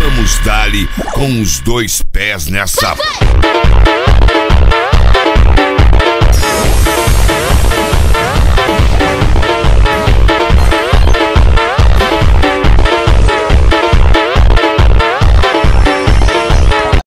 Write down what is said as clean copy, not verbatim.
Vamos dar-lhe com os dois pés nessa...